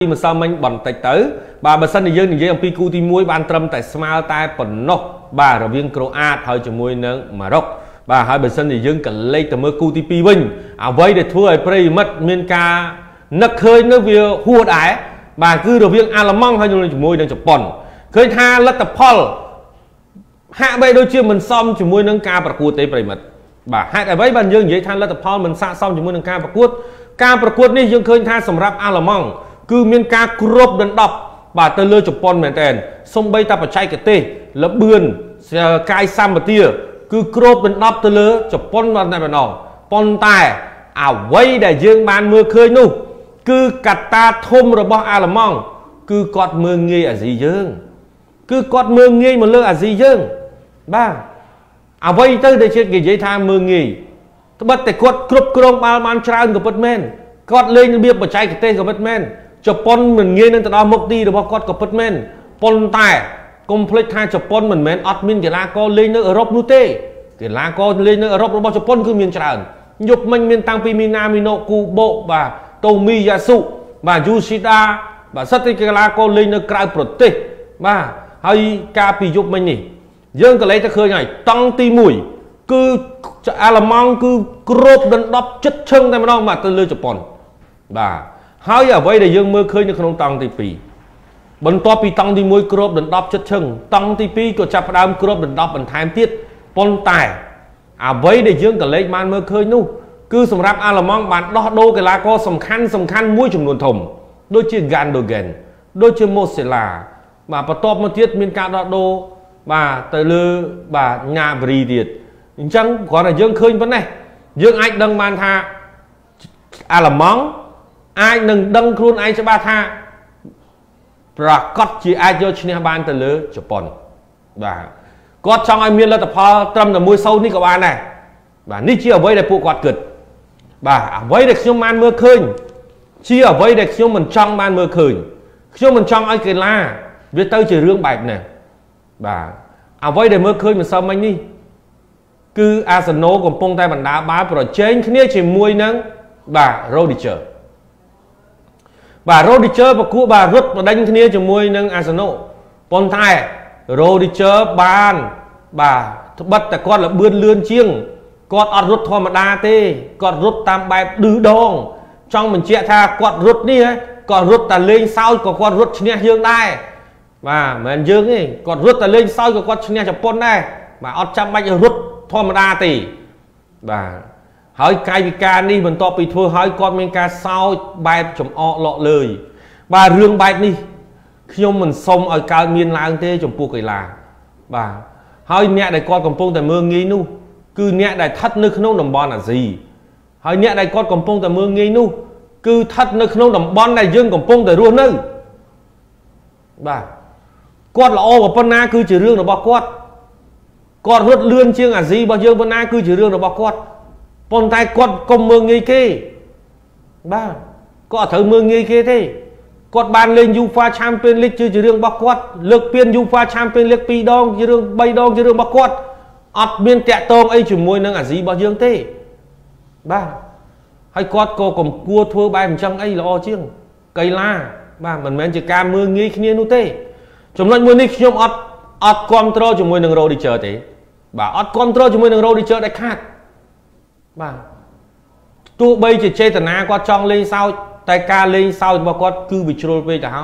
Khi mà sao mình bận tạch tới bà sân thì dân thì dân pi cu thì muối ban trâm tại small tai phần nọ bà là viên Croat hơi chừng muối nữa mà rốc bà hai bà sân thì dân cần lấy từ mơ cu thì pi bình à vậy để thua play mất miền ca nấc hơi nước việt hua đái bà cứ được viên Alamong hơi chừng muối đang chụp bẩn khơi tha lật tập Paul hạ bay đôi chiên mình xong chừng muối nâng ca và cu tế play mất bà hai đại vậy bàn dân vậy tha lật tập Paul mình xa xong chừng muối nâng ca và cuốt ca và cuốt này dân khơi tha sầm rap Alamong cứ miền ca crop đần đọc bà ta lơ chụp pon mền tèn xong bay ta phải chạy cái tê là bươn cai sam mà tia cứ crop đần đọc ta lơ chụp pon mà này mà nọ pon tài à quay để riêng ban mưa khơi nu cứ cắt ta thôm rồi bỏ à là mong cứ cọt mưa nghe ở gì dương cứ cọt mưa nghe mà lơ ở gì dương ba à quay tới để chuyện cái giấy tha mưa nghe bắt tay cọt crop crop ba man trang của Batman cọt lên biết mà chạy cái tê của Batman Japan mình nghe nên từ đó mất đi được bao con của Portman, Pon tài, complete hai Japan mình men admin cái lá co lên nước Europe nút tê, cái lá co lên nước Europe nó bao Japan cứ miền tràn, nhục mình miền Tang Pimina Mino Kubo và Tomiyasu và Yoshida và rất cái lá co lên nước Cai Prote, và hay Capi nhục mình nè, riêng cái lấy ta khơi này tăng ti mùi, cứ Alamong cứ crop đần đắp chất chân này mà đâu mà từ lưới Japan, và hơi ở vậy để dương mưa khơi như không tăng thì pì bận to pì tăng thì môi crop đần đắp chất chừng tăng thì pì của chạp đam crop đần đắp bần thái tiết pon tài à vậy để dương cả lấy man mưa khơi nu cứ sầm ráp Alamong bạn đo đô cái lá co sầm khăn mũi chùm nguồn thùng đôi chia gan đôi ghen đôi chia một sẽ là mà to một tiết miền cao đo đô bà tới lư bà nhà bì tiệt chẳng gọi là dương khơi vấn này dương anh đang man tha Alamong ai nâng đăng khuôn ai cho ba tha và cót chỉ ai cho China ban từ lứa Japan và cót trong ai miên là tập hoa trâm là môi sâu ní các bạn này và ní chia ở với để phụ quạt cật và với để siêu man mưa khơi chia ở với để siêu mình trong ban mưa khơi siêu mình trong ai kề la viết tới chỉ riêng bạch này và với để mưa khơi mình sao anh đi cứ Arsenal còn pông tay bàn đá bá rồi trên khi chỉ mui nắng và Rodiger bà Rodiger và cú bà rút và đánh kia cho môi nâng Arsenal còn thay Rodiger bàn bà bắt ta con là bươn lươn chiêng con ọt rút thôi mà đa tê con rút tam bài đứ đòn trong mình chia tha con rút đi ấy con rút ta lên sau có con rút nhẹ dương đây và mình dương ấy con rút ta lên sau có con nhẹ chập pon đây mà ọt trăm bạch rút thôi mà đa tê bà hỏi cái ca đi mình to bị thua hỏi con mình ca sao bài chấm o lọ lời bà rương bài đi khi mình xong ở cao miền là anh thế chấm buộc cái là bà hỏi nhẹ đại con còn pông tại mưa nghi nu cứ nhẹ đại thắt nước nông đồng bon là gì hỏi nhẹ đại con còn pông tại mưa nghi nu cứ thắt nước nông đồng bon này dương còn pông tại ruộng nơi bà con là o của con na cứ chỉ rương là bao con rất lươn chiêng là gì bao dương con na cứ chỉ rương là bao con bọn tay con công mơ nghi kê ba có thử mơ nghi kê thế con ban lên UEFA Champions League chưa chỉ riêng bắc quát lực biên UEFA Champions League pi đong chỉ riêng bay đong chỉ riêng bắc quát ọt biên tẹt tôm ấy chỉ môi nâng ở gì bao dương thế ba hay con cô còn cua thua bài mình chăng ấy là o chiêng cây la ba mình men chỉ ca mơ nghi kia nu thế chúng nói mơ nghi nhóm ọt ọt control chỉ môi nâng rô đi chờ thế bà ọt control chỉ môi nâng rô đi chờ đại khác bà tụ bây chỉ chơi tận á qua trong lên sau tay ca lên sau mà con cứ bị trôi về cả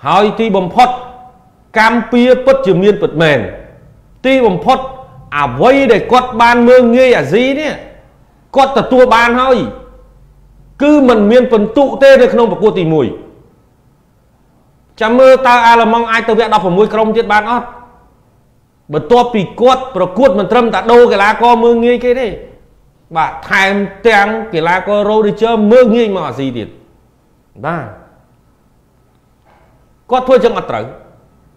hỏi thì bầm phật cam pia bất chịu miên bật mền ti bầm phật à vây để con ban mưa nghe à gì đấy con tập tua ban thôi cứ mình miên phần tụ tê được không mà cô tìm mùi chả mơ ta à là mong ai tao vẽ đọc vào môi cong chết ban ót bật to pì cốt và cốt mình trâm ta đâu cái lá co mưa nghe cái đấy bà thèm tiếng cái lá co rô đi chơi mơ nghi mà gì thì ba có thua chẳng ở tới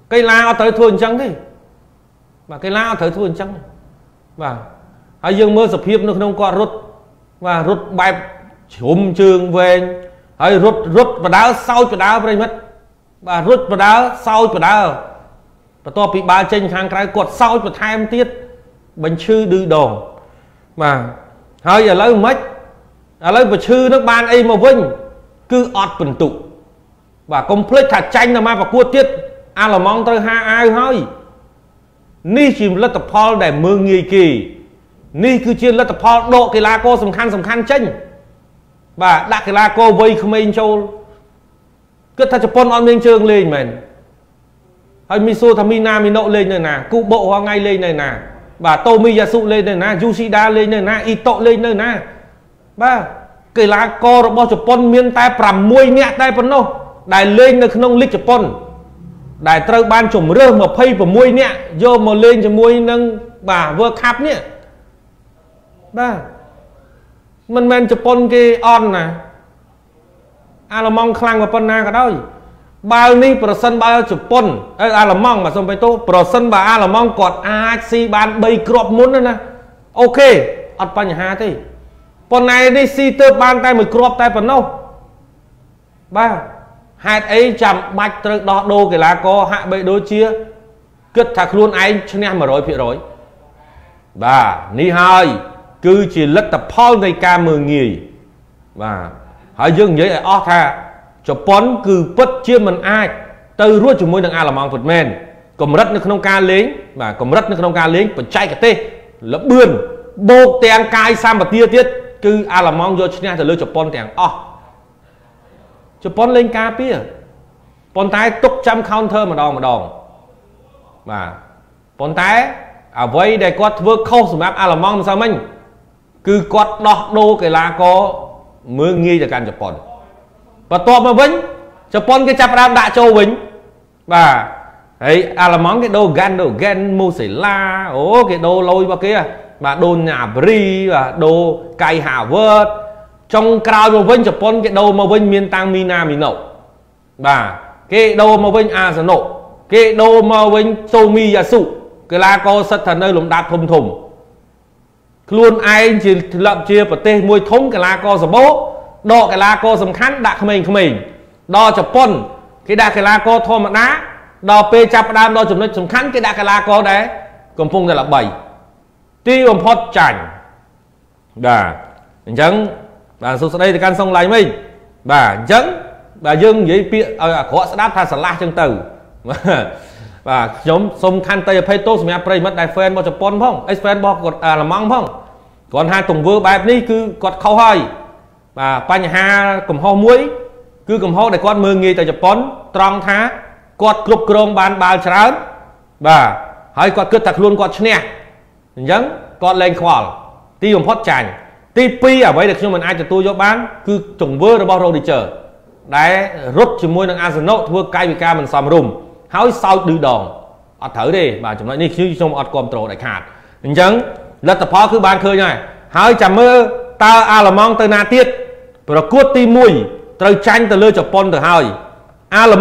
cây lá ở tới thua chẳng thế mà cây lá ở tới thua chẳng và hãy dương mơ sập hiệp nó không có rút và rút bài chùm trường về hãy rút rút và đá sau cho đá về mất và rút và đá sau cho đá và to bị ba trên hàng cái cột sau cho thèm tiết bánh chư đư đồ mà hơi giờ lấy mất lấy vật sư nước ban ấy mà vinh cứ ọt bình tụ Và công plex thả tranh là mà và cua tiết A là mong tới hai ai thôi. Ní chỉ là tập Paul để mưa nghỉ kỳ. Ní cứ chiến là tập Paul độ cái la cô sầm khăn tranh. Và đã cái la cô vây không anh châu. Cứ thả cho Paul on bên trường lên mình. Hay Miso thằng Mina Mino lên này nè, cụ bộ hoa ngay lên này nè. Và Tomiyasu lên này nè, Yoshida lên này nè, Ito lên này nè. Ba cái lá co rồi bao chục pon miên tai pram muôi nhẹ tai pon đâu đài lên được không lịch chục pon đài trâu ban chủng rơ mà phay và muôi nhẹ do mà lên cho muôi nâng bà vừa khap nhẹ ba mình men chục pon cái on nè à là mong khang và pon na cả đâu bao ni percent bao chục pon à là mong mà xong phải tốt percent bà à là mong cọt axi ban bay crop muốn nữa nè ok ọt pon nhà ha thế con này đi si tơ ban tay một crop tay phần đâu ba hạt ấy chạm bạch trơ đo đô cái lá co hạ bệ đối chia cất thạc luôn anh cho nên mà rồi phía rồi ba ni hai cứ chỉ lật tập Paul này ca mười nghỉ và hỏi dương giấy ở off ha cho pon cứ bất chia mình ai từ ruột chúng môi đằng a là mong phật men còn rất nước không ca lính và còn rất nước không ca lính còn chạy cả tê lấp bươn bột tiền cai sang và tia tiết cứ a là mong do china thì lôi cho pon tiền o cho pon lên ca pia pon tái túc trăm counter mà đòn mà pon tái à vậy để có vơ khâu sum áp a là mong sao mình cứ có đọt đô cái lá có mưa nghi là can cho pon và to mà vĩnh cho pon cái chạp ram đã châu vĩnh và ấy a là mong cái đồ gan mua sỉ la ố cái đồ lôi vào kia và đồ nhà bri và đồ cày hà vớt trong cao mà vinh Japan cái đồ mà vinh miền tang mina mình nổ và cái đồ mà vinh a sẽ nổ cái đồ mà vinh Tomiyasu cái la co sắt thần nơi lồng đạp thùng luôn ai chỉ lợm chia và tê môi thống cái la co sờ bố đo cái la co sầm khăn đạc không mình đo Japan cái đạc cái la co thôi mà đá đo pe chạp đam đo chụp nơi sầm khăn cái đạc cái la co đấy còn phong là 7 tiêu một hot chảnh bà chẳng bà số đây thì can xong lại mình bà chẳng bà dương giấy pịa khó sẽ đáp tha sẵn la chân từ và nhóm sông khăn tây phải tốt mẹ play mất đại fan bao chụp pon không fan bao còn là mong không còn hai tuần vừa bài đi cứ còn khâu hơi và pan ha cầm ho muối cứ cầm ho để con mưa nghi tại chụp pon trong thá cọt cục krong bàn bà chán bà hãy cọt cứ thật luôn cọt nè nhấn con lên khoản ti hồn hot chảnh tipi ở vậy được nhưng mình ai cho tôi cho bán cứ trồng vơ rồi bao lâu đi chờ đấy rút chỉ môi đang Arsenal thua cay vì ca mình xòm rùm háo sau đưa đòn ở thử đi và chúng nói đi chứ trong ở control đại hạt nhấn là tập phó cứ ban khơi này háo chạm mơ ta a là mong tới na tiết rồi cốt ti mùi trời tranh từ lơ chọc pon từ hai a là